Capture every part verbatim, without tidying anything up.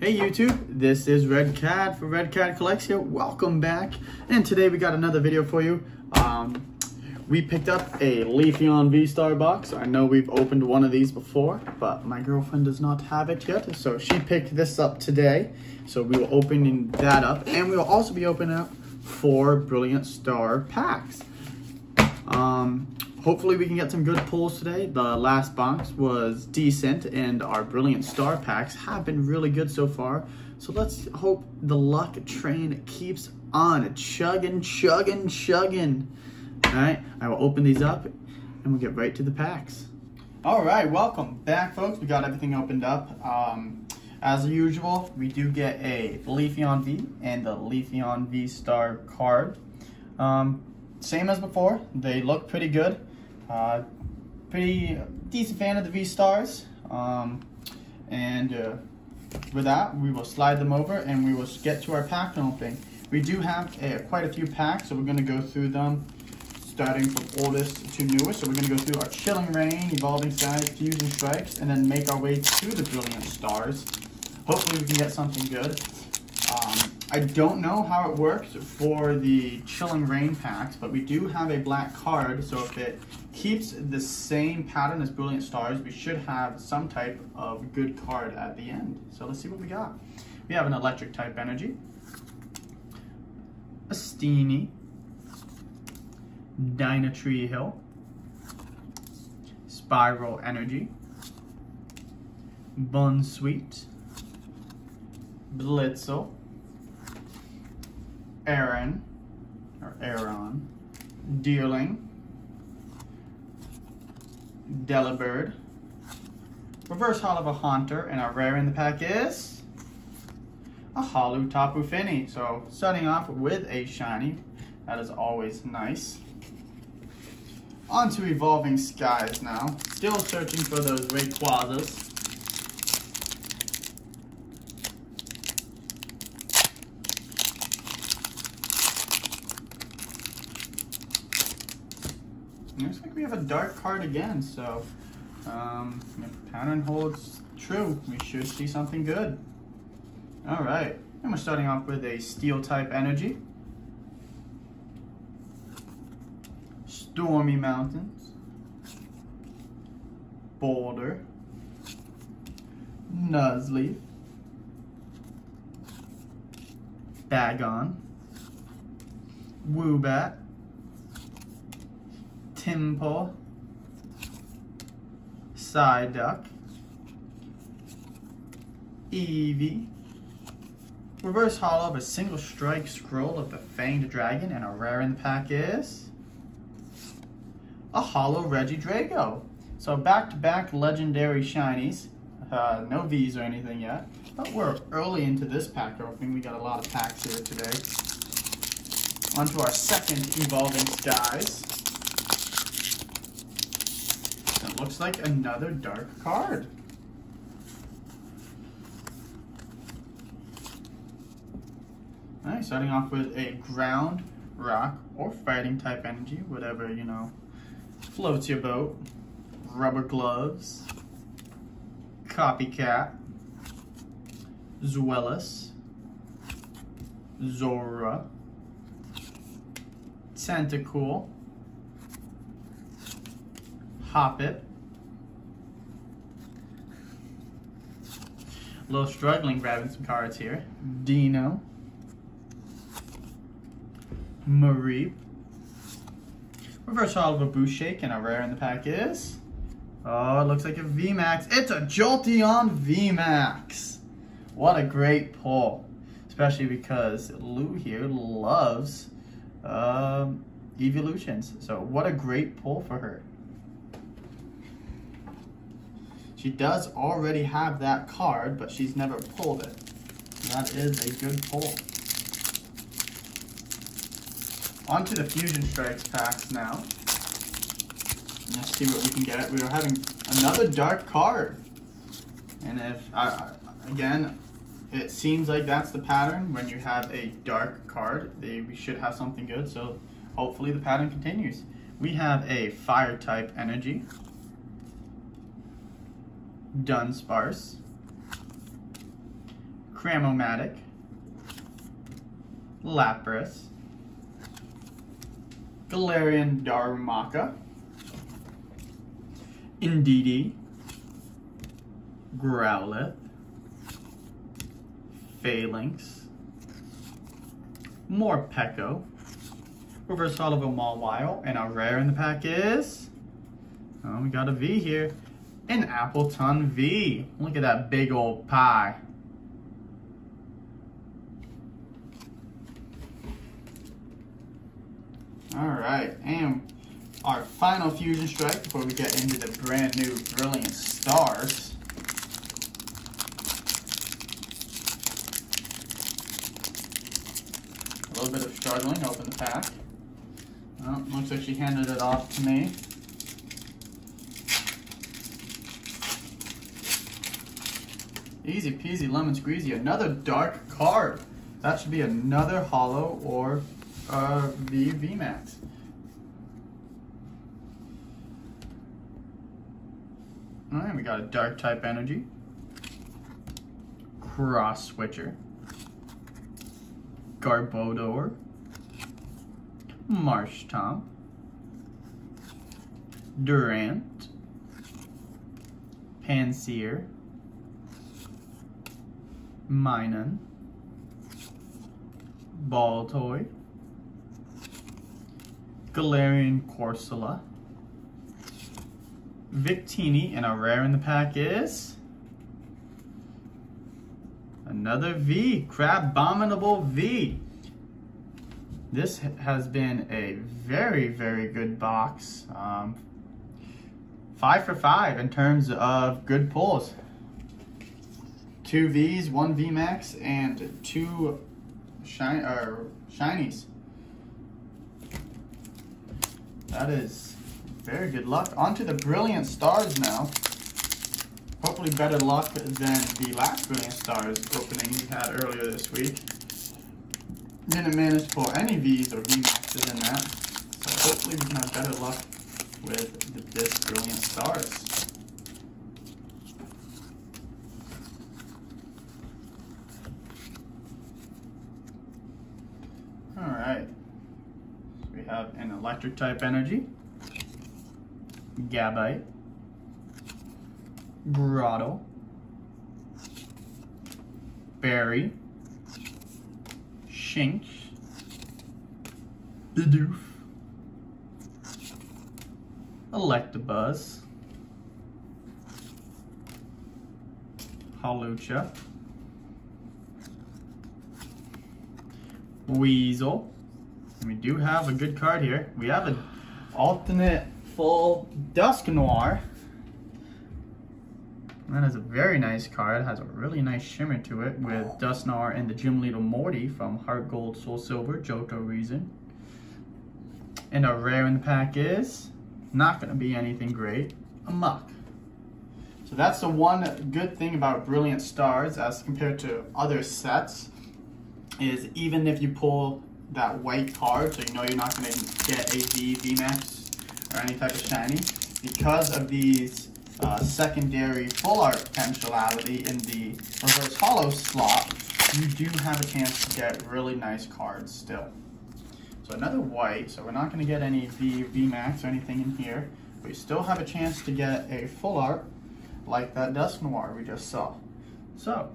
Hey YouTube, this is Red Cat for Red Cat Collects here. Welcome back, and today we got another video for you. Um, we picked up a Leafeon V Star box. I know we've opened one of these before, but my girlfriend does not have it yet, so she picked this up today. So we will open that up, and we will also be opening up four Brilliant Star packs. Um, hopefully we can get some good pulls today. The last box was decent, and our Brilliant Star packs have been really good so far. So let's hope the luck train keeps on chugging, chugging, chugging. All right, I will open these up, and we'll get right to the packs. All right, welcome back, folks. We got everything opened up. Um, as usual, we do get a Leafeon V and the Leafeon V Star card. Um, Same as before, they look pretty good. Uh, pretty decent fan of the V-Stars. Um, and uh, with that, we will slide them over and we will get to our pack opening. We do have a, quite a few packs, so we're going to go through them, starting from oldest to newest. So we're going to go through our Chilling Reign, Evolving Skies, Fusion Strikes, and then make our way to the Brilliant Stars. Hopefully we can get something good. Um, I don't know how it works for the Chilling Reign packs, but we do have a black card, so if it keeps the same pattern as Brilliant Stars, we should have some type of good card at the end. So let's see what we got. We have an Electric type energy, a Steenie, Dynatree Hill, Spiral Energy, Bunsweet, Blitzel, Aaron, or Aaron, Deerling, Delibird, Reverse Hall of a Haunter, and our rare in the pack is a Holo Tapu Fini. So starting off with a shiny, that is always nice. On to Evolving Skies now, still searching for those Rayquazas. Looks like we have a dark card again, so um, if pattern holds true, we should see something good. All right, and we're starting off with a Steel type energy, Stormy Mountains, Boulder, Nuzleaf, Bagon, Woobat, Timpo, Psyduck, Eevee, Reverse Hollow of a Single Strike Scroll of the Fanged Dragon, and our rare in the pack is a Hollow Regidrago. So back-to-back legendary shinies, uh, no V's or anything yet, but we're early into this pack opening. We got a lot of packs here today. On to our second Evolving Skies. Looks like another dark card. All right, starting off with a ground, rock, or fighting type energy, whatever, you know, floats your boat. Rubber Gloves, Copycat, Zweilous, Zorua, Tentacool, Hoppip. A little struggling grabbing some cards here. Dino, Mareep, Reverse Hollow of a Booshake, and our rare in the pack is, oh, it looks like a V Max. It's a Jolteon V Max. What a great pull, especially because Lou here loves um, evolutions. So what a great pull for her. She does already have that card, but she's never pulled it. That is a good pull. On to the Fusion Strikes packs now. Let's see what we can get. We are having another dark card. And if, uh, again, it seems like that's the pattern. When you have a dark card, they, we should have something good. So hopefully the pattern continues. We have a Fire type energy, Dunsparce, Cram-O-Matic, Lapras, Galarian Darumaka, Indeedee, Growlithe, Phalanx, Morpeko, reverse hollow of Mawile, and our rare in the pack is, oh, we got a V here, an Appleton V. Look at that big old pie. Alright, and our final Fusion Strike before we get into the brand new Brilliant Stars. A little bit of struggling to open the pack. Well, looks like she handed it off to me. Easy peasy, lemon squeezy. Another dark card. That should be another hollow or Uh, the V Max. Alright, we got a dark type energy. Cross Switcher. Garbodor. Marshtomp. Durant. Panseer. Minun. Baltoy. Galarian Corsola, Victini, and our rare in the pack is another V, Crabominable V. This has been a very, very good box. Um, five for five in terms of good pulls. Two Vs, one V Max, and two shine or shinies. That is very good luck. On to the Brilliant Stars now. Hopefully better luck than the last Brilliant Stars opening we had earlier this week. Didn't manage to pull any V's or V-Maxes in that. So hopefully we can have better luck with this Brilliant Stars. Alright. Have an electric type energy, Gabite, Grottle, Berry, Shinx, Bidoof, Electabuzz, Halucha, Weasel. We do have a good card here. We have an alternate full Dusknoir. That is a very nice card. It has a really nice shimmer to it with Dusknoir and the Gym Leader Morty from Heart Gold, Soul Silver, Johto Reason. And our rare in the pack is not going to be anything great, a Muck. So that's the one good thing about Brilliant Stars as compared to other sets is even if you pull that white card, so you know you're not going to get a V, V Max, or any type of shiny. Because of these uh, secondary full art potentiality in the reverse hollow slot, you do have a chance to get really nice cards still. So another white, so we're not going to get any V, V Max, or anything in here. But you still have a chance to get a full art, like that Dusknoir we just saw. So,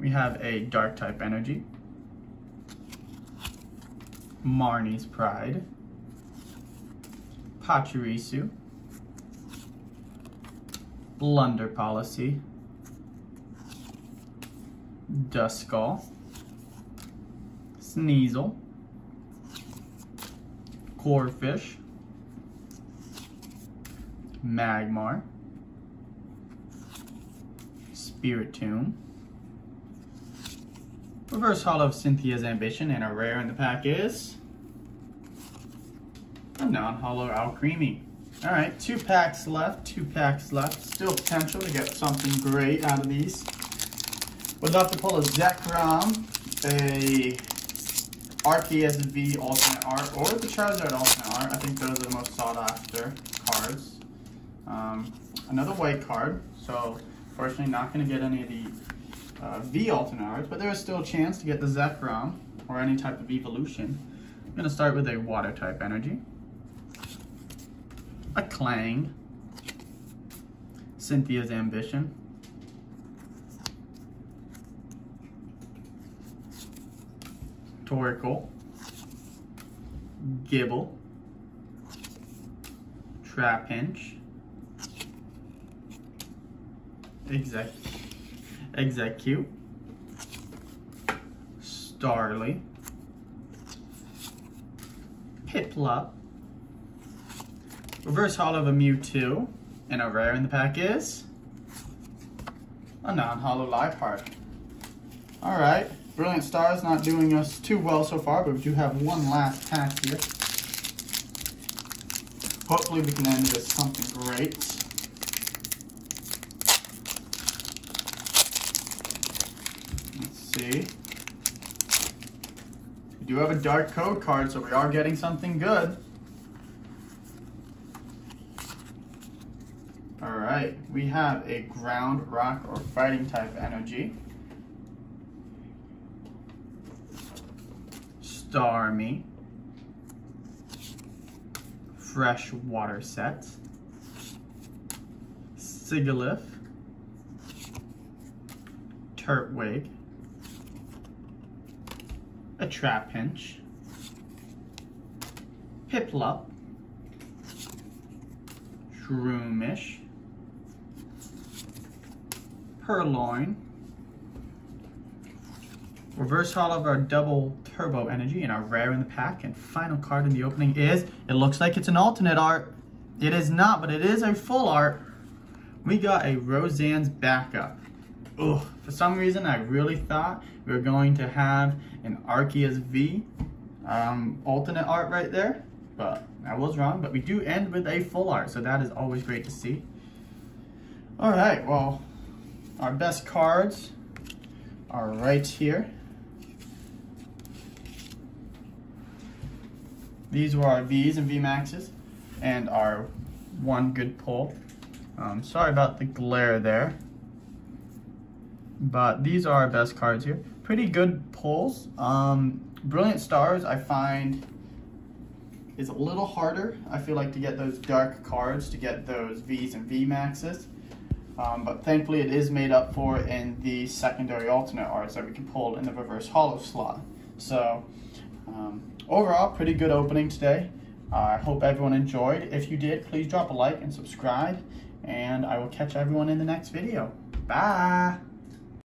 we have a dark type energy. Marnie's Pride, Pachirisu, Blunder Policy, Duskull, Sneasel, Corfish, Magmar, Spiritomb, reverse hollow of Cynthia's Ambition, and our rare in the pack is a non-hollow Alcremie. All right, two packs left, two packs left. Still potential to get something great out of these. Would love to pull a Zekrom, a Arceus V Ultimate Art, or the Charizard Ultimate Art. I think those are the most sought after cards. Um, another white card, so unfortunately not going to get any of the uh, V alternate arts, but there is still a chance to get the Zekrom or any type of evolution. I'm going to start with a water type energy. A Clang. Cynthia's Ambition. Torkoal. Gibble. Trapinch. Exec Execute. Starly. Piplup. Reverse holo of a Mewtwo. And a rare in the pack is a non-holo Liepard. Alright, Brilliant Star is not doing us too well so far, but we do have one last pack here. Hopefully we can end with something great. Let's see. We do have a dark code card, so we are getting something good. Alright, we have a ground, rock, or fighting type energy. Starmie. Fresh water set. Sigilyph. Turtwig. A Trapinch. Piplup. Shroomish. Purloin. Reverse holo of our double turbo energy and our rare in the pack. And final card in the opening is, it looks like it's an alternate art. It is not, but it is a full art. We got a Roseanne's Backup. Ugh, for some reason I really thought we were going to have an Arceus V um, alternate art right there. But I was wrong, but we do end with a full art. So that is always great to see. All right, well. Our best cards are right here. These were our V's and V Maxes and our one good pull. Um, sorry about the glare there. But these are our best cards here. Pretty good pulls. Um, Brilliant Stars I find is a little harder. I feel like to get those dark cards, to get those V's and V Maxes. Um, but thankfully it is made up for in the secondary alternate arts that we can pull in the reverse holo slot. So um, overall, pretty good opening today. I uh, hope everyone enjoyed. If you did, please drop a like and subscribe, and I will catch everyone in the next video. Bye!